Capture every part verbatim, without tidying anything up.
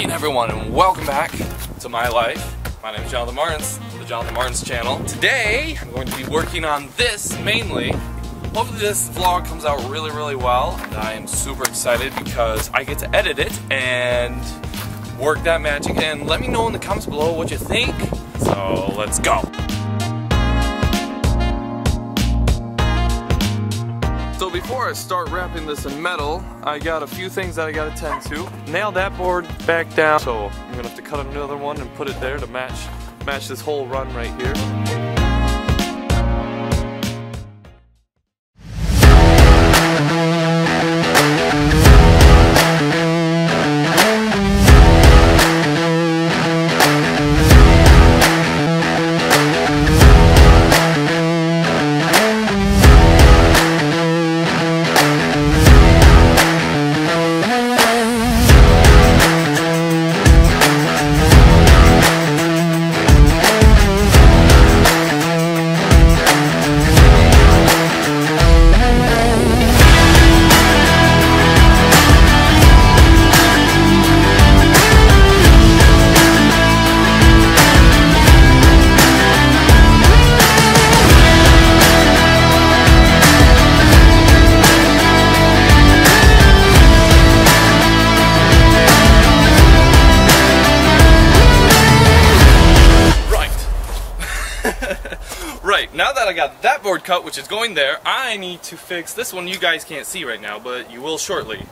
Morning everyone and welcome back to my life. My name is Jonathan Martens, the Jonathan Martens channel. Today I'm going to be working on this mainly. Hopefully this vlog comes out really really well. And I am super excited because I get to edit it and work that magic, and let me know in the comments below what you think. So let's go. So before I start wrapping this in metal, I got a few things that I got to tend to. Nailed that board back down, so I'm gonna have to cut another one and put it there to match match this whole run right here. Right, now that I got that board cut, which is going there, I need to fix this one. You guys can't see right now, but you will shortly.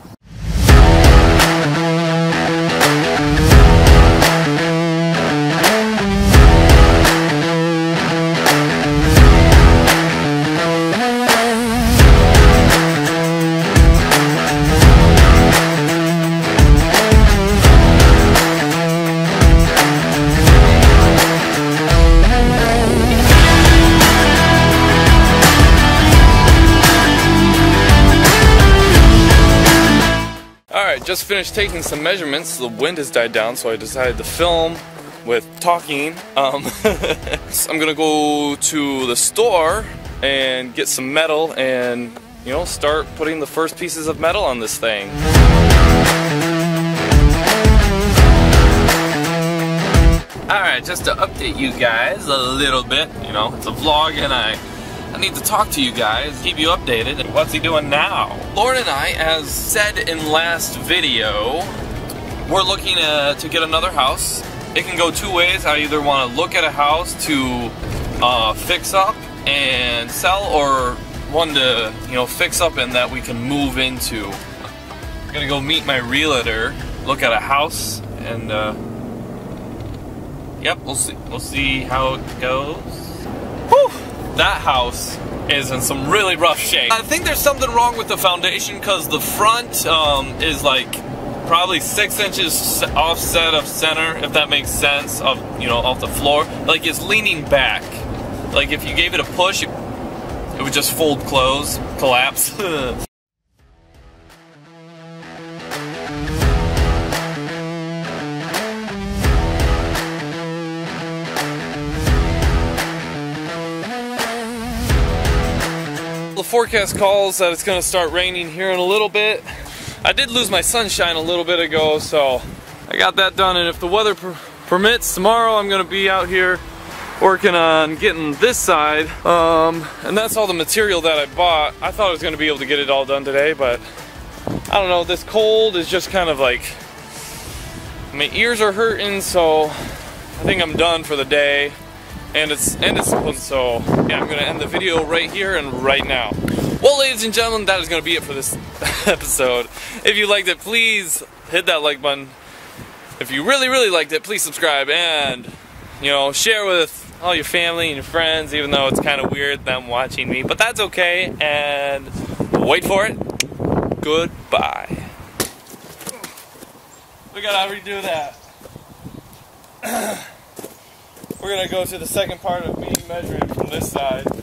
Just finished taking some measurements. The wind has died down, so I decided to film with talking. Um, so I'm gonna go to the store and get some metal and, you know, start putting the first pieces of metal on this thing. Alright, just to update you guys a little bit, you know, it's a vlog and I I need to talk to you guys, keep you updated. And what's he doing now? Lauren and I, as said in last video, we're looking uh, to get another house. It can go two ways. I either want to look at a house to uh, fix up and sell, or one to, you know, fix up and that we can move into. I'm gonna go meet my realtor, look at a house, and uh, yep, we'll see. We'll see how it goes. That house is in some really rough shape. I think there's something wrong with the foundation because the front um, is like probably six inches offset of center, if that makes sense, of, you know, off the floor. Like it's leaning back. Like if you gave it a push, it, it would just fold close, collapse. The forecast calls that it's gonna start raining here in a little bit. I did lose my sunshine a little bit ago, so I got that done, and if the weather per permits tomorrow, I'm gonna be out here working on getting this side, um, and that's all the material that I bought. I thought I was gonna be able to get it all done today, but I don't know, this cold is just kind of like, my ears are hurting, so I think I'm done for the day. And it's and it's so yeah, I'm gonna end the video right here and right now. Well, ladies and gentlemen, that is gonna be it for this episode. If you liked it, please hit that like button. If you really really liked it, please subscribe and, you know, share with all your family and your friends. Even though it's kind of weird them watching me, but that's okay. And wait for it. Goodbye. We gotta redo that. We're gonna go to the second part of me measuring from this side.